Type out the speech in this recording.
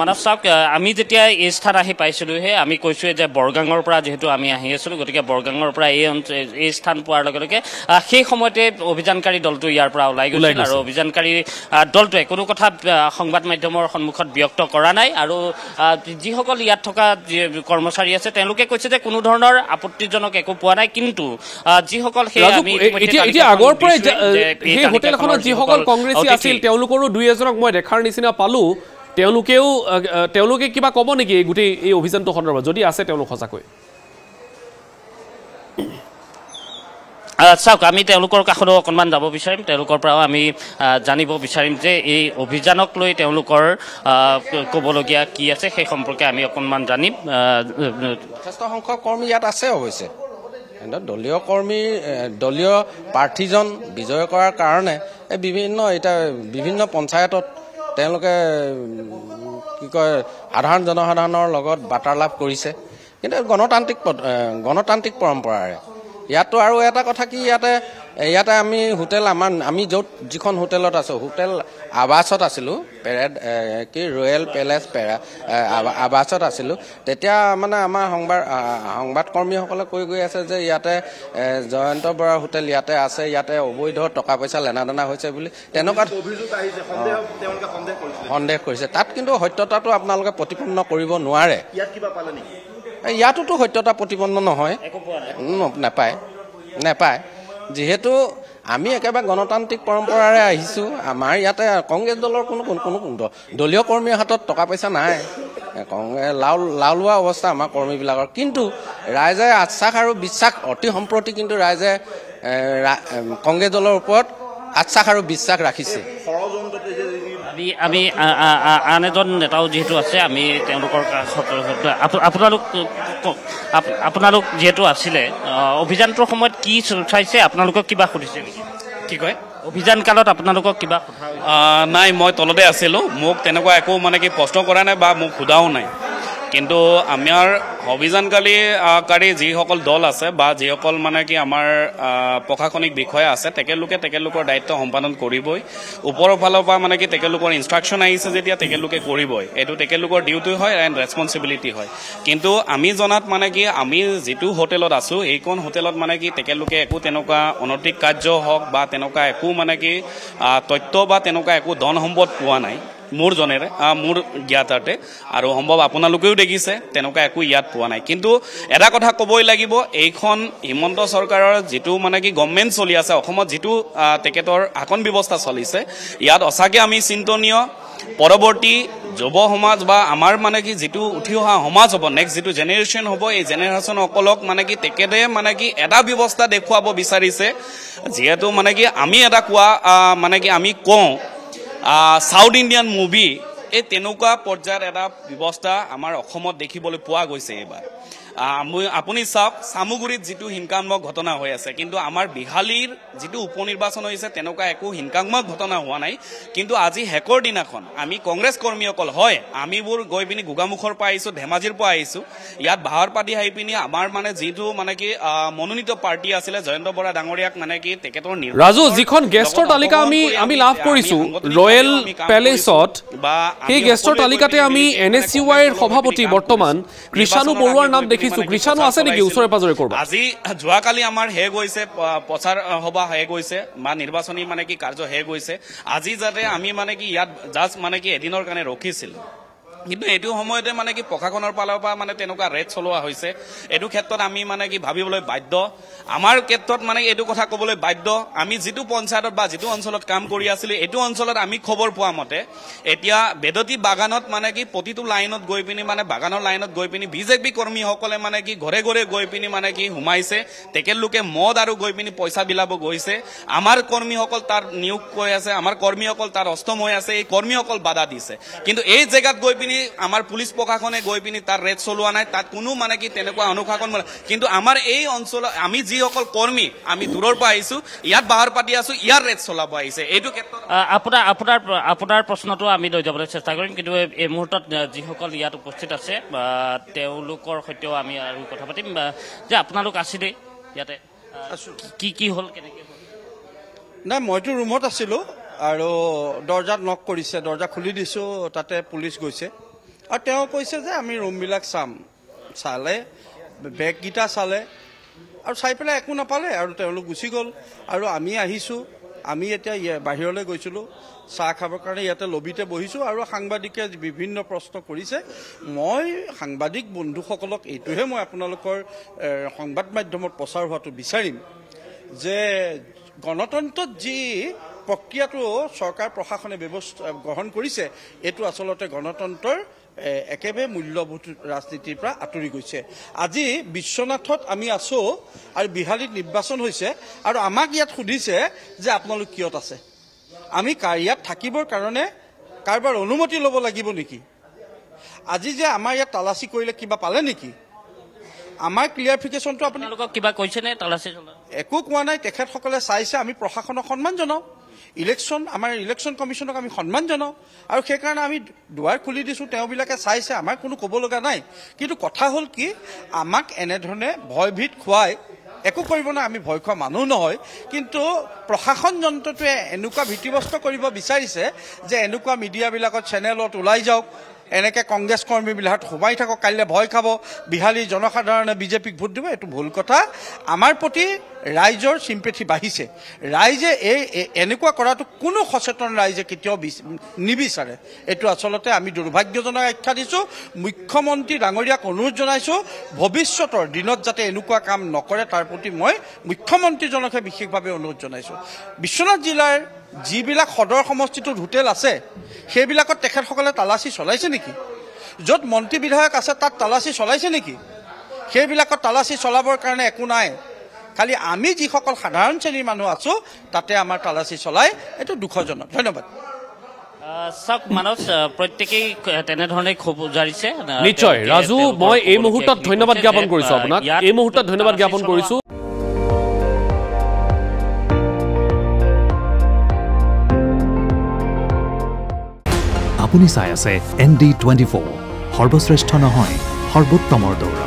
মানৱ সাহেব আমি যেতিয়া এই স্থান আহি পাইছিলো হে আমি কৈছো যে বৰগাঙৰ পৰা যেহেতু আমি আহি আছিলো গতিকে বৰগাঙৰ পৰা এই স্থান পোৱাৰ লগে লগে সেই সময়তে অভিযানকাৰী দলটো ইয়াৰ পৰা ওলাই গৈছিল আৰু অভিযানকাৰী দলটোৱে কোনো কথা সংবাদ মাধ্যমৰ সন্মুখত ব্যক্ত কৰা নাই আৰু যিসকল ইয়াত থকা কৰ্মচাৰী আছে তেওঁলোকে কৈছে যে কোনো ধৰণৰ আপত্তিজনক একো পোৱা নাই কিন্তু যিসকল সেই আমি এতিয়া আগৰ পৰা এই হোটেলখনত যিসকল কংগ্ৰেছী আছিল তেওঁলোকৰো দুই এজনক মই দেখাৰ নিচিনা পালো তেওঁলোকে কিবা ক'ব নেকি গুটি এই অভিযানটো সন্দৰ্ভত যদি আছে তেওঁলোক খজাকৈ আচ্ছা আমি তেওঁলোকৰ কাখনো অকনমান যাব বিচাৰিম তেওঁলোকৰ পৰা আমি জানিব বিচাৰিম যে এই অভিযানক লৈ তেওঁলোকৰ ক'বলগীয়া কি আছে সেই সম্পৰ্কে আমি অকনমান জানিম যথেষ্ট সংখ্যক কৰ্মী ইয়াত আছে হৈছে দলীয় কৰ্মী দলীয় প্ৰাৰ্থীজন বিজয় কৰাৰ কাৰণে বিভিন্ন পঞ্চায়তত তেওঁলোকে কি কয় সাধাৰণ জনসাধাৰণৰ লগত বাটাৰলাভ কৰিছে কিন্তু গণতান্ত্ৰিক পৰম্পৰাৰে ইয়াতো আৰু এটা কথা কি ইয়াতে আমি হোটেল আমি যত যিখন হোটেলত আছো হোটেল আৱাসত আছিলো পেৰেড কি ৰয়েল পেলেচ আৱাসত আছিলো তেতিয়া মানে আমাৰ সংবাদ কৰ্মীসকলে কৈ গৈ আছে যে ইয়াতে জয়ন্ত বৰা হোটেল ইয়াতে আছে ইয়াতে অবৈধ টকা পইচা লেনাদেনা হৈছে বুলি তেনেকুৱা অভিযোগ আহিছে সন্দেহ কৰিছে তাত কিন্তু সত্যতাটো আপোনালোকে প্ৰতিপন্ন কৰিব নোৱাৰে ইয়াত কিবা পালে নেকি ইয়াতোতো সত্যতা প্ৰতিপন্ন নহয় নাপায় যিহেতু আমি একেবাৰে গণতান্ত্ৰিক পৰম্পৰাৰে আহিছো আমাৰ ইয়াতে কংগ্ৰেছ দলৰ কোনো দলীয় কৰ্মীৰ হাতত টকা পইচা নাই লাওলোৱা অৱস্থা আমাৰ কৰ্মীবিলাকৰ কিন্তু ৰাইজে আশ্বাস আৰু বিশ্বাস অতি সম্প্ৰতি কিন্তু ৰাইজে কংগ্ৰেছ দলৰ ওপৰত আশ্বাস আৰু বিশ্বাস ৰাখিছে আমি আন এজন নেতাও যেহেতু আছে আমি তেওঁলোকৰ আপোনালোক যেহেতু আছিলে অভিযানটোৰ সময়ত কি চাইছে আপোনালোকক কিবা সুধিছে কি কয় অভিযান কালত আপোনালোকক কিবা নাই মই তলতে আছিলোঁ মোক তেনেকুৱা একো মানে কি প্ৰশ্ন কৰা নাই বা মোক সোধাও নাই কিন্তু আমাৰ অভিযানকাৰী যিসকল দল আছে বা যিসকল মানে কি আমাৰ প্ৰশাসনিক বিষয়া আছে তেখেতলোকৰ দায়িত্ব সম্পাদন কৰিবই ওপৰৰ ফালৰ পৰা মানে কি তেখেতলোকৰ ইনষ্ট্ৰাকশ্যন আহিছে যেতিয়া তেখেতলোকে কৰিবই এইটো তেখেতলোকৰ ডিউটি হয় এণ্ড ৰেছপনচিবিলিটি হয় কিন্তু আমি জনাত মানে কি আমি যিটো হোটেলত আছো এইখন হোটেলত মানে কি তেখেতলোকে একো তেনেকুৱা অনৈতিক কাৰ্য হওক বা তেনেকুৱা একো মানে কি তথ্য বা তেনেকুৱা একো ধন সম্পদ পোৱা নাই মোৰ জনেৰে মোৰ জ্ঞাতাতে আৰু সম্ভৱ আপোনালোকেও দেখিছে তেনেকুৱা একো ইয়াত পোৱা নাই কিন্তু এটা কথা ক'বই লাগিব এইখন হিমন্ত চৰকাৰৰ যিটো মানে কি গভৰ্ণমেণ্ট চলি আছে অসমত যিটো তেখেতৰ শাসন ব্যৱস্থা চলিছে ইয়াত অসাকে আমি চিন্তনীয় পৰৱৰ্তী যুৱ সমাজ বা আমাৰ মানে কি যিটো উঠি অহা সমাজ হ'ব নেক্সট যিটো জেনেৰেশ্যন হ'ব এই জেনেৰেশ্যনসকলক মানে কি তেখেতে মানে কি এটা ব্যৱস্থা দেখুৱাব বিচাৰিছে যিহেতু মানে কি আমি এটা কোৱা মানে কি আমি কওঁ সাউথ ইণ্ডিয়ান মুভি এই তেনেকুৱা পৰ্যায়ত এটা ব্যৱস্থা আমাৰ অসমত দেখিবলৈ পোৱা গৈছে এইবাৰ আপুনি চাওক চামুগুৰিত যিটো হিংসাত্মক ঘটনা হৈ আছে কিন্তু আমাৰ বিহালীৰ যিটো উপনিৰ্বাচন হৈছে তেনেকুৱা একো হিংসাত্মক ঘটনা হোৱা নাই কিন্তু আজি হেকৰ দিনাখন আমি কংগ্ৰেছ কৰ্মীসকল হয় আমিবোৰ গৈ পিনি গোগামুখৰ পৰা আহিছোঁ ধেমাজিৰ পৰা আহিছোঁ ইয়াত ভাৰ পাতি আহি পিনি আমাৰ মানে যিটো মানে কি মনোনীত পাৰ্টি আছিলে জয়ন্ত বৰা ডাঙৰীয়াক মানে কি তেখেতৰ ৰাজু যিখন গেষ্টৰ তালিকা আমি লাভ কৰিছোঁ ৰয়েল পেলেচত বা এই গেষ্টৰ তালিকাতে আমি NSCYৰ সভাপতি বৰ্তমান কৃষাণু বৰুৱাৰ নাম দেখিছো কৃষাণু আছে নেকি উচৰে পাজৰে কৰবা আজি জুৱা কালি আমাৰ হে গৈছে প্ৰচাৰ সভা হে গৈছে বা নিৰ্বাচনী মানে কি কাৰ্য হে গৈছে আজি যাতে আমি মানে কি ইয়াত জাজ মানে কি এদিনৰ কাৰণে ৰখিছিল কিন্তু এইটো সময়তে মানে কি প্ৰশাসনৰ ফালৰ পৰা মানে তেনেকুৱা ৰেড চলোৱা হৈছে এইটো ক্ষেত্ৰত আমি মানে কি ভাবিবলৈ বাধ্য আমাৰ ক্ষেত্ৰত মানে এইটো কথা ক'বলৈ বাধ্য আমি যিটো পঞ্চায়তত বা যিটো অঞ্চলত কাম কৰি আছিলোঁ এইটো অঞ্চলত আমি খবৰ পোৱা মতে এতিয়া বেদতি বাগানত মানে কি প্ৰতিটো লাইনত গৈ পিনি মানে বাগানৰ লাইনত গৈ পিনি বিজেপি কৰ্মীসকলে মানে কি ঘৰে ঘৰে গৈ পিনি মানে কি সোমাইছে তেখেতলোকে মদ আৰু গৈ পিনি পইচা বিলাব গৈছে আমাৰ কৰ্মীসকল তাৰ নিয়োগ হৈ আছে আমাৰ কৰ্মীসকল তাৰ অষ্টম হৈ আছে এই কৰ্মীসকল বাধা দিছে কিন্তু এই জেগাত গৈ পিনি আমাৰ পুলিচ প্ৰশাসনে গৈ পিনি তাৰ ৰেড চলোৱা নাই তাত কোনো মানে কি তেনেকুৱা অনুশাসন কিন্তু আমাৰ এই অঞ্চল আমি যিসকল কৰ্মী আমি দূৰৰ পৰা আহিছো ইয়াত বাহাৰ পাতি আছো ইয়াৰ ৰেড চলাব আহিছে এইটো ক্ষেত্ৰত আপোনাৰ প্ৰশ্নটো আমি লৈ যাবলৈ চেষ্টা কৰিম কিন্তু এই মুহূৰ্তত যিসকল ইয়াত উপস্থিত আছে তেওঁলোকৰ সৈতেও আমি আৰু কথা পাতিম যে আপোনালোক আছিলে ইয়াতে কি কি হ'ল কেনেকৈ হ'ল নাই মইতো ৰুমত আছিলোঁ আৰু দৰ্জাত নক কৰিছে দৰ্জা খুলি দিছোঁ তাতে পুলিচ গৈছে আৰু তেওঁ কৈছে যে আমি ৰুমবিলাক চাম চালে বেগকিটা চালে আৰু চাই পেলাই একো নাপালে আৰু তেওঁলোক গুচি গ'ল আৰু আমি আহিছো আমি এতিয়া বাহিৰলৈ গৈছিলো চাহ খাবৰ কাৰণে ইয়াতে লবিতে বহিছো আৰু সাংবাদিকে বিভিন্ন প্ৰশ্ন কৰিছে মই সাংবাদিক বন্ধুসকলক এইটোহে মই আপোনালোকৰ সংবাদ মাধ্যমত প্ৰচাৰ হোৱাটো বিচাৰিম যে গণতন্ত্ৰত যি প্ৰক্ৰিয়াটো চৰকাৰ প্ৰশাসনে ব্যৱস্থা গ্ৰহণ কৰিছে এটো আচলতে গণতন্ত্ৰৰ একেবাৰে মূল্যবোধ ৰাজনীতিৰ পৰা আঁতৰি গৈছে আজি বিশ্বনাথত আমি আছো আৰু বিহালীত নিৰ্বাচন হৈছে আৰু আমাক ইয়াত সুধিছে যে আপোনালোক কিয়ত আছে আমি কাৰিয়াত থাকিবৰ কাৰণে কাৰবাৰ অনুমতি ল'ব লাগিব নেকি আজি যে আমাৰ ইয়াত তালাচী কৰিলে কিবা পালে নেকি আমাৰ ক্লিয়াৰিফিকেশনটো আপোনালোকক কিবা কৈছেনে তালাচী জনা একো কোৱা নাই তেখেতসকলে চাইছে আমি প্ৰশাসনক সন্মান জনাও ইলেকশন আমাৰ ইলেকশন কমিশনক আমি সন্মান জনাও আৰু সেই কাৰণে আমি দুৱাৰ খুলি দিছো তেওঁবিলাকে চাইছে আমাৰ কোনো ক'ব লগা নাই কিন্তু কথা হ'ল কি আমাক এনে ধৰণে ভয়ভীত খুৱাই একো কৰিব না আমি ভয় খোৱা মানুহ নহয় কিন্তু প্ৰশাসন যন্ত্ৰটোৱে এনেকুৱা ভিতিবস্ত কৰিব বিচাৰিছে যে এনেকুৱা মিডিয়াবিলাকত চেনেলত ওলাই যাওক এনেকে কংগ্ৰেছ কৰ্মীবিলাক সোমাই থাকক কাইলৈ ভয় খাব বিহালী জনসাধাৰণে বিজেপিক ভোট দিব এটো ভুল কথা আমাৰ প্ৰতি ৰাইজৰ সিম্পেথি বাঢ়িছে ৰাইজে এই এনেকুৱা কৰাটো কোনো সচেতন ৰাইজে কেতিয়াও নিবিচাৰে এটো আচলতে আমি দুৰ্ভাগ্যজনক আখ্যা দিছো মুখ্যমন্ত্ৰী ডাঙৰীয়াক অনুৰোধ জনাইছো ভৱিষ্যতৰ দিনত যাতে এনেকুৱা কাম নকৰে তাৰ প্ৰতি মই মুখ্যমন্ত্ৰীজনক বিশেষভাৱে অনুৰোধ জনাইছো বিশ্বনাথ জিলাৰ যিবিলাক সদৰ সমষ্টিটোত হোটেল আছে সেইবিলাকত তেখেতসকলে তালাচী চলাইছে নেকি য'ত মন্ত্ৰী বিধায়ক আছে তাত তালাচী চলাইছে নেকি সেইবিলাকত তালাচী চলাবৰ কাৰণে একো নাই খালি আমি যিসকল সাধাৰণ শ্ৰেণীৰ মানুহ আছো তাতে আমাৰ তালাচী চলাই এটো দুখজনক ধন্যবাদ সক মানস প্ৰত্যেকই তেনে ধৰণে খুব জাৰিছে নিশ্চয় ৰাজু মই এই মুহূৰ্তত ধন্যবাদ জ্ঞাপন কৰিছো আপোনাক এই মুহূৰ্তত ধন্যবাদ জ্ঞাপন কৰিছো আপুনি চাই আছে ND24 সৰ্বশ্ৰেষ্ঠ নহয় সৰ্বোত্তমৰ দৌৰ